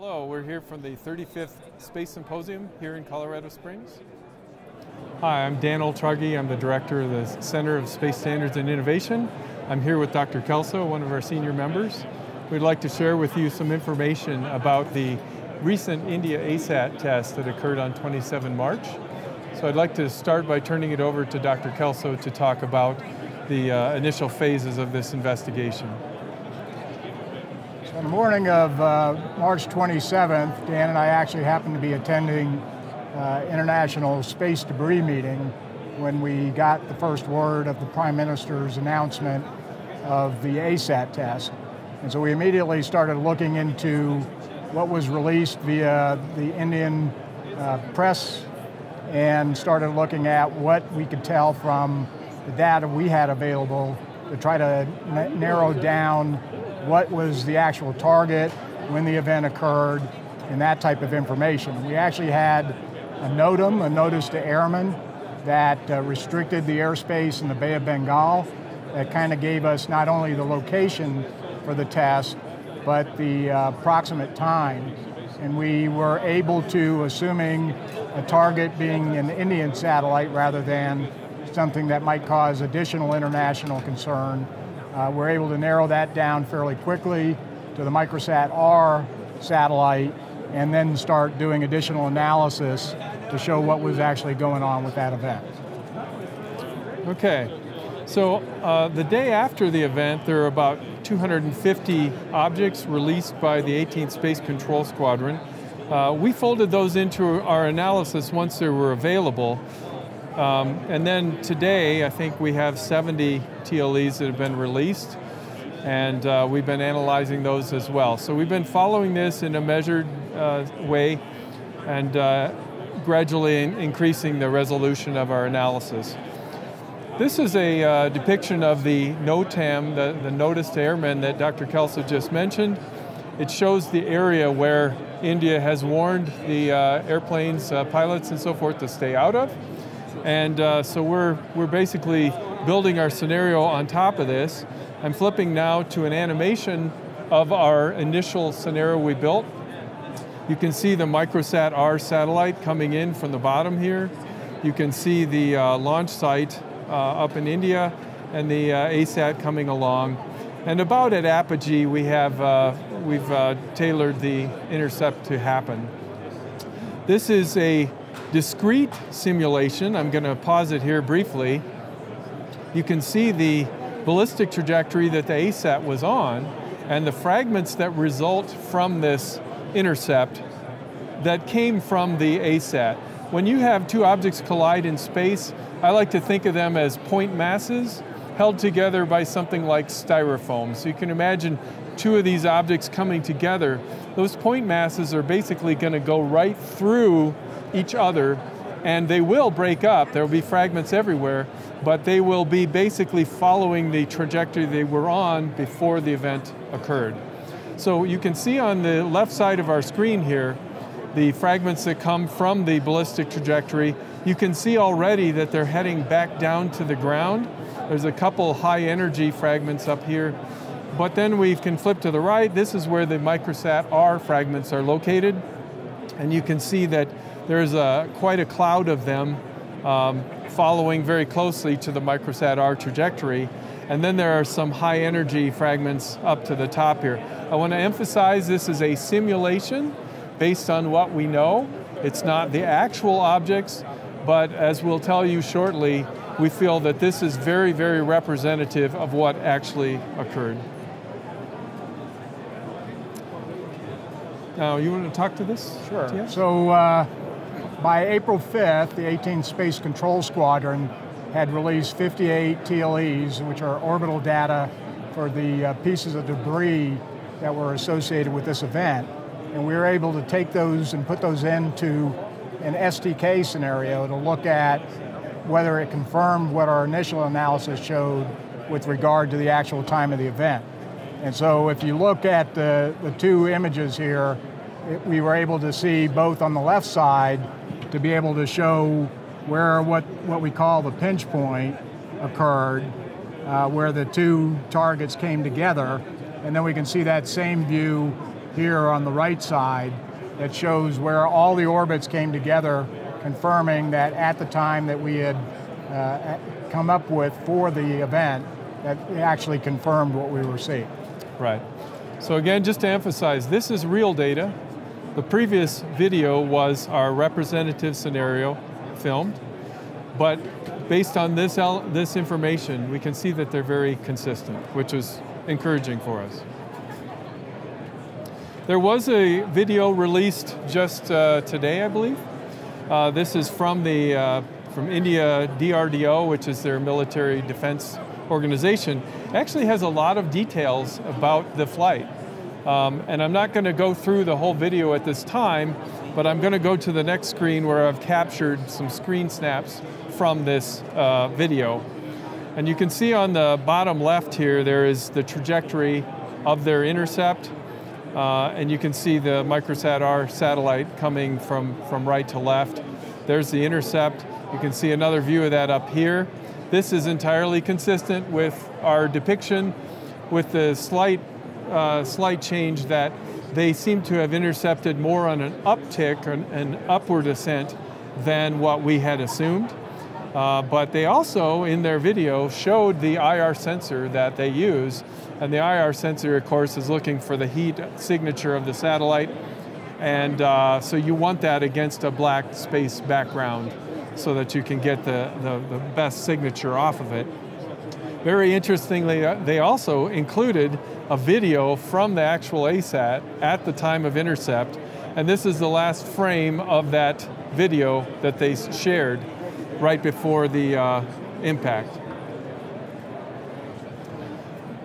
Hello, we're here from the 35th Space Symposium here in Colorado Springs. Hi, I'm Dan Oltrogge. I'm the director of the Center of Space Standards and Innovation. I'm here with Dr. Kelso, one of our senior members. We'd like to share with you some information about the recent India ASAT test that occurred on 27 March. So I'd like to start by turning it over to Dr. Kelso to talk about the initial phases of this investigation. On the morning of March 27th, Dan and I actually happened to be attending International Space Debris Meeting when we got the first word of the Prime Minister's announcement of the ASAT test. And so we immediately started looking into what was released via the Indian press and started looking at what we could tell from the data we had available to try to narrow down what was the actual target, when the event occurred, and that type of information. We actually had a NOTAM, a notice to airmen, that restricted the airspace in the Bay of Bengal. That kind of gave us not only the location for the test, but the approximate time. And we were able to, assuming a target being an Indian satellite rather than something that might cause additional international concern, we're able to narrow that down fairly quickly to the Microsat-R satellite and then start doing additional analysis to show what was actually going on with that event. Okay, so the day after the event, there are about 250 objects released by the 18th Space Control Squadron. We folded those into our analysis once they were available. And then today, I think we have 70 TLEs that have been released, and we've been analyzing those as well. So we've been following this in a measured way and gradually increasing the resolution of our analysis. This is a depiction of the NOTAM, the notice to airmen that Dr. Kelso just mentioned. It shows the area where India has warned the airplanes, pilots and so forth to stay out of. And so we're basically building our scenario on top of this. I'm flipping now to an animation of our initial scenario we built. You can see the Microsat-R satellite coming in from the bottom here. You can see the launch site up in India and the ASAT coming along. And about at apogee, we have, we've tailored the intercept to happen. This is a discrete simulation. I'm going to pause it here briefly. You can see the ballistic trajectory that the ASAT was on and the fragments that result from this intercept that came from the ASAT. When you have two objects collide in space, I like to think of them as point masses held together by something like styrofoam. So you can imagine two of these objects coming together. Those point masses are basically going to go right through each other, and they will break up. There will be fragments everywhere, but they will be basically following the trajectory they were on before the event occurred. So you can see on the left side of our screen here, the fragments that come from the ballistic trajectory. You can see already that they're heading back down to the ground. There's a couple high energy fragments up here, but then we can flip to the right. This is where the Microsat-R fragments are located, and you can see that there's quite a cloud of them following very closely to the Microsat-R trajectory. And then there are some high energy fragments up to the top here. I want to emphasize this is a simulation based on what we know. It's not the actual objects, but as we'll tell you shortly, we feel that this is very, very representative of what actually occurred. Now, you want to talk to this? Sure. Yeah. So, by April 5th, the 18th Space Control Squadron had released 58 TLEs, which are orbital data for the pieces of debris that were associated with this event. And we were able to take those and put those into an STK scenario to look at whether it confirmed what our initial analysis showed with regard to the actual time of the event. And so if you look at the two images here, we were able to see both on the left side to be able to show where what we call the pinch point occurred, where the two targets came together. And then we can see that same view here on the right side that shows where all the orbits came together, confirming that at the time that we had come up with for the event, that actually confirmed what we were seeing. Right. So again, just to emphasize, this is real data. The previous video was our representative scenario filmed, but based on this information, we can see that they're very consistent, which is encouraging for us. There was a video released just today, I believe. This is from the from India DRDO, which is their military defense organization. It actually has a lot of details about the flight. And I'm not going to go through the whole video at this time, but I'm going to go to the next screen where I've captured some screen snaps from this video. And you can see on the bottom left here, there is the trajectory of their intercept. And you can see the Microsat-R satellite coming from right to left. There's the intercept. You can see another view of that up here. This is entirely consistent with our depiction, with the slight change that they seem to have intercepted more on an uptick, an upward ascent, than what we had assumed. But they also, in their video, showed the IR sensor that they use. And the IR sensor, of course, is looking for the heat signature of the satellite. And so you want that against a black space background so that you can get the best signature off of it. Very interestingly, they also included a video from the actual ASAT at the time of intercept. And this is the last frame of that video that they shared right before the impact.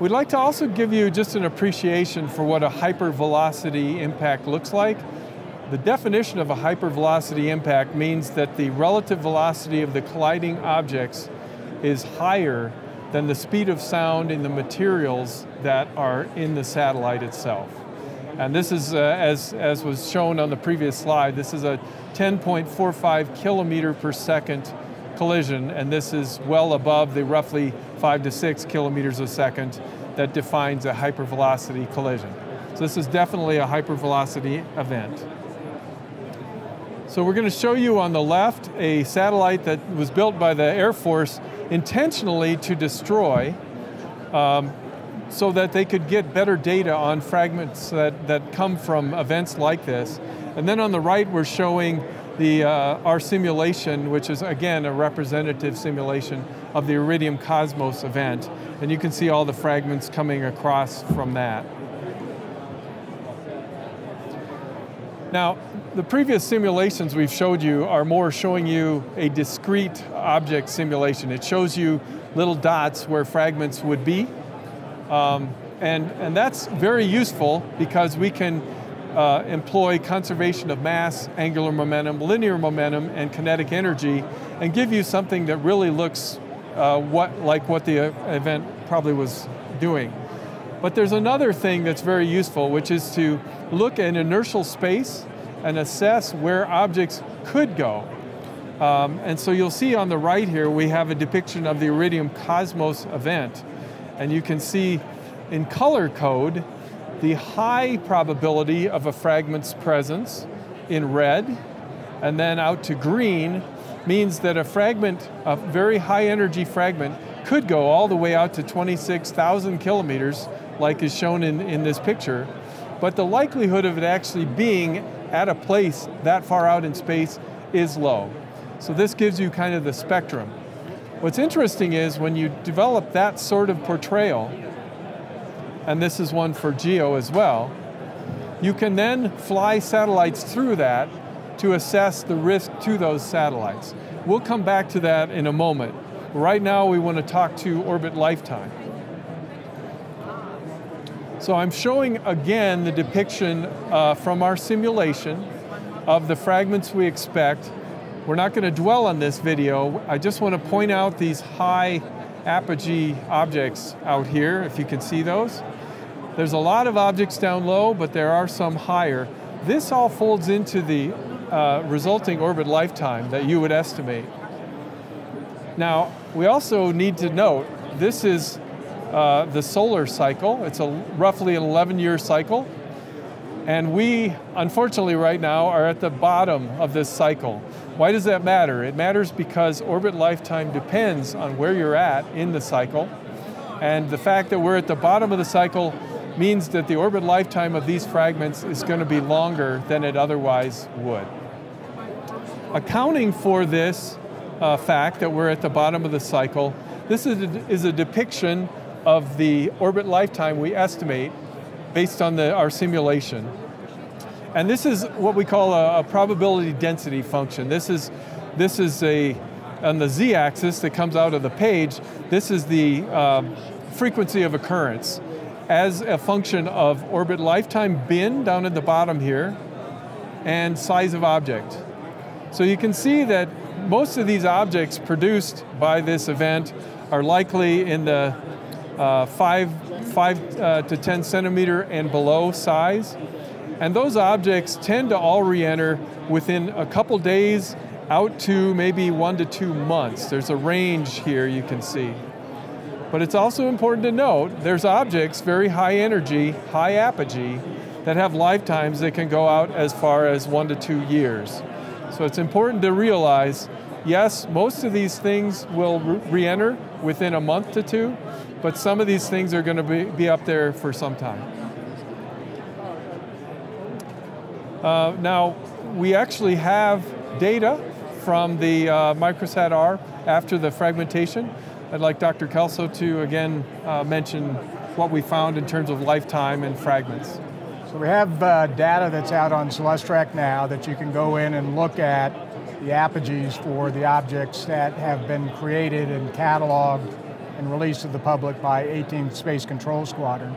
We'd like to also give you just an appreciation for what a hypervelocity impact looks like. The definition of a hypervelocity impact means that the relative velocity of the colliding objects is higher than the speed of sound in the materials that are in the satellite itself. And this is, as was shown on the previous slide, this is a 10.45 kilometer per second collision, and this is well above the roughly 5 to 6 kilometers a second that defines a hypervelocity collision. So this is definitely a hypervelocity event. So we're going to show you on the left a satellite that was built by the Air Force intentionally to destroy so that they could get better data on fragments that come from events like this. And then on the right, we're showing our simulation, which is again a representative simulation of the Iridium Cosmos event. And you can see all the fragments coming across from that. Now, the previous simulations we've showed you are more showing you a discrete object simulation. It shows you little dots where fragments would be. And that's very useful because we can employ conservation of mass, angular momentum, linear momentum, and kinetic energy, and give you something that really looks like what the event probably was doing. But there's another thing that's very useful, which is to look at inertial space and assess where objects could go. And so you'll see on the right here, we have a depiction of the Iridium Cosmos event. And you can see in color code the high probability of a fragment's presence in red, and then out to green means that a fragment, a very high energy fragment, could go all the way out to 26,000 kilometers, like is shown in this picture. But the likelihood of it actually being at a place that far out in space is low. So this gives you kind of the spectrum. What's interesting is when you develop that sort of portrayal, and this is one for GEO as well, you can then fly satellites through that to assess the risk to those satellites. We'll come back to that in a moment. Right now, we want to talk to orbit lifetime. So I'm showing again the depiction from our simulation of the fragments we expect. We're not going to dwell on this video. I just want to point out these high apogee objects out here, if you can see those. There's a lot of objects down low, but there are some higher. This all folds into the resulting orbit lifetime that you would estimate. Now, we also need to note, this is the solar cycle. It's a roughly an 11-year cycle. And we, unfortunately right now, are at the bottom of this cycle. Why does that matter? It matters because orbit lifetime depends on where you're at in the cycle. And the fact that we're at the bottom of the cycle means that the orbit lifetime of these fragments is going to be longer than it otherwise would. Accounting for this fact that we're at the bottom of the cycle, this is a depiction of the orbit lifetime we estimate based on our simulation. And this is what we call a probability density function. This is on the z-axis that comes out of the page, this is the frequency of occurrence as a function of orbit lifetime bin down at the bottom here and size of object. So you can see that most of these objects produced by this event are likely in the 5 to 10 centimeter and below size. And those objects tend to all re-enter within a couple days out to maybe 1 to 2 months. There's a range here you can see. But it's also important to note there's objects, very high energy, high apogee, that have lifetimes that can go out as far as 1 to 2 years. So it's important to realize, yes, most of these things will re-enter within a month to two, but some of these things are going to be up there for some time. Now, we actually have data from the Microsat-R after the fragmentation. I'd like Dr. Kelso to, again, mention what we found in terms of lifetime and fragments. So we have data that's out on CelesTrak now that you can go in and look at the apogees for the objects that have been created and cataloged and released to the public by 18th Space Control Squadron.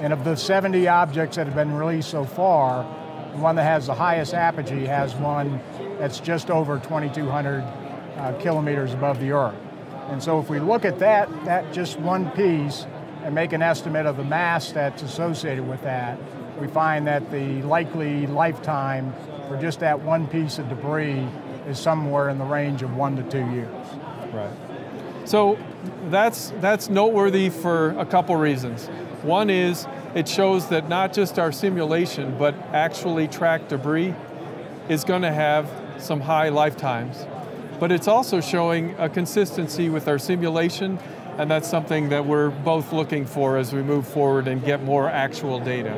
And of the 70 objects that have been released so far, the one that has the highest apogee has one that's just over 2,200 kilometers above the Earth. And so if we look at that just one piece, and make an estimate of the mass that's associated with that, we find that the likely lifetime for just that one piece of debris is somewhere in the range of 1 to 2 years. Right. So that's noteworthy for a couple reasons. One is it shows that not just our simulation, but actually tracked debris is going to have some high lifetimes. But it's also showing a consistency with our simulation, and that's something that we're both looking for as we move forward and get more actual data.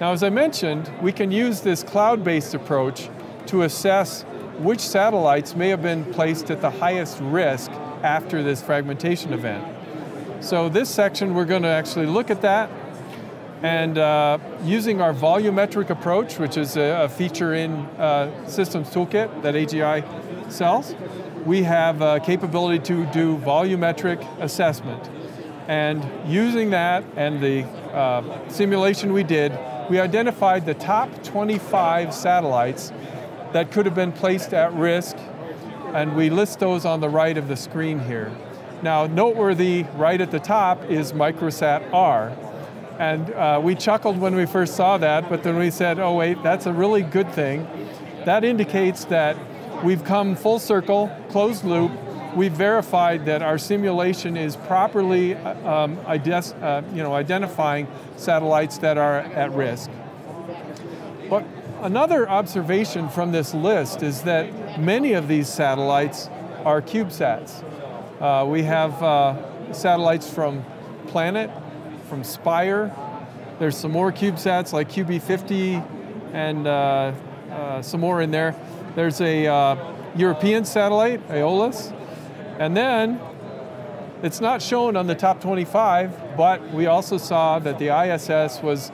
Now, as I mentioned, we can use this cloud-based approach to assess which satellites may have been placed at the highest risk after this fragmentation event. So this section, we're going to actually look at that, and using our volumetric approach, which is a feature in Systems Toolkit that AGI sells, we have a capability to do volumetric assessment. And using that and the simulation we did, we identified the top 25 satellites that could have been placed at risk, and we list those on the right of the screen here. Now, noteworthy right at the top is Microsat-R. And we chuckled when we first saw that, but then we said, oh wait, that's a really good thing. That indicates that we've come full circle, closed loop. We've verified that our simulation is properly identifying satellites that are at risk. But another observation from this list is that many of these satellites are CubeSats. We have satellites from Planet, from Spire. There's some more CubeSats like QB50 and some more in there. There's a European satellite, Aeolus. And then, it's not shown on the top 25, but we also saw that the ISS was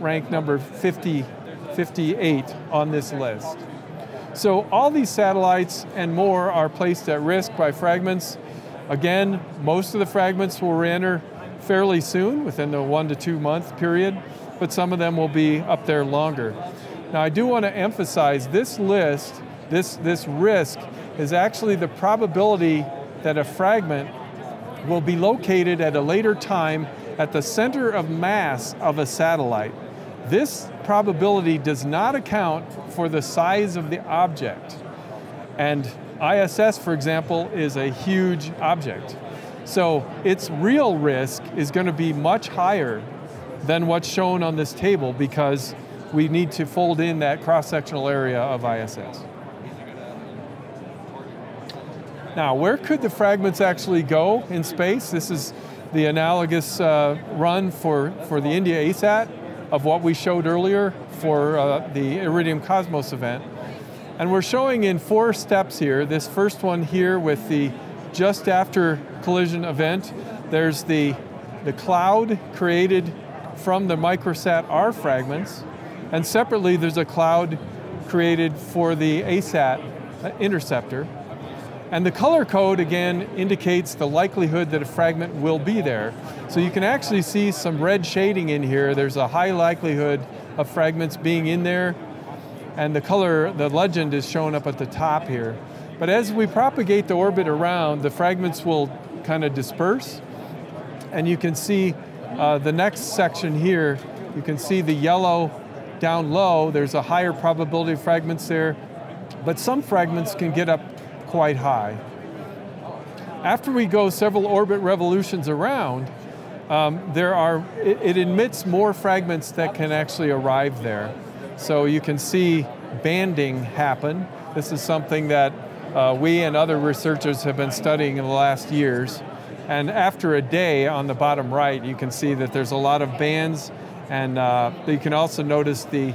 ranked number 58 on this list. So all these satellites and more are placed at risk by fragments. Again, most of the fragments will re-enter fairly soon, within the 1 to 2 month period, but some of them will be up there longer. Now, I do want to emphasize this list, this risk, is actually the probability that a fragment will be located at a later time at the center of mass of a satellite. This probability does not account for the size of the object. And ISS, for example, is a huge object. So its real risk is going to be much higher than what's shown on this table because we need to fold in that cross-sectional area of ISS. Now, where could the fragments actually go in space? This is the analogous run for the India ASAT of what we showed earlier for the Iridium Cosmos event. And we're showing in 4 steps here. This first one here with the just after collision event, there's the cloud created from the Microsat-R fragments, and separately there's a cloud created for the ASAT interceptor. And the color code, again, indicates the likelihood that a fragment will be there. So you can actually see some red shading in here. There's a high likelihood of fragments being in there. And the color, the legend is shown up at the top here. But as we propagate the orbit around, the fragments will kind of disperse. And you can see the next section here, you can see the yellow down low. There's a higher probability of fragments there. But some fragments can get up quite high. After we go several orbit revolutions around, it emits more fragments that can actually arrive there. So you can see banding happen. This is something that we and other researchers have been studying in the last years. And after a day on the bottom right, you can see that there's a lot of bands, and you can also notice the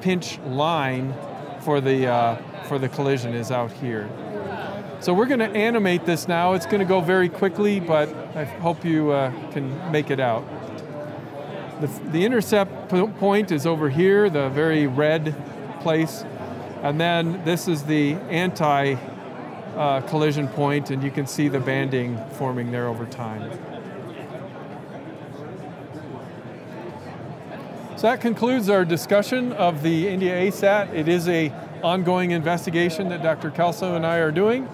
pinch line for the collision is out here. So we're going to animate this now. It's going to go very quickly, but I hope you can make it out. The intercept point is over here, the very red place. And then this is the anti-collision point, and you can see the banding forming there over time. So that concludes our discussion of the India ASAT. It is an ongoing investigation that Dr. Kelso and I are doing.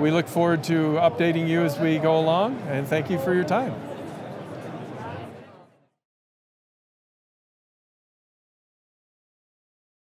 We look forward to updating you as we go along, and thank you for your time.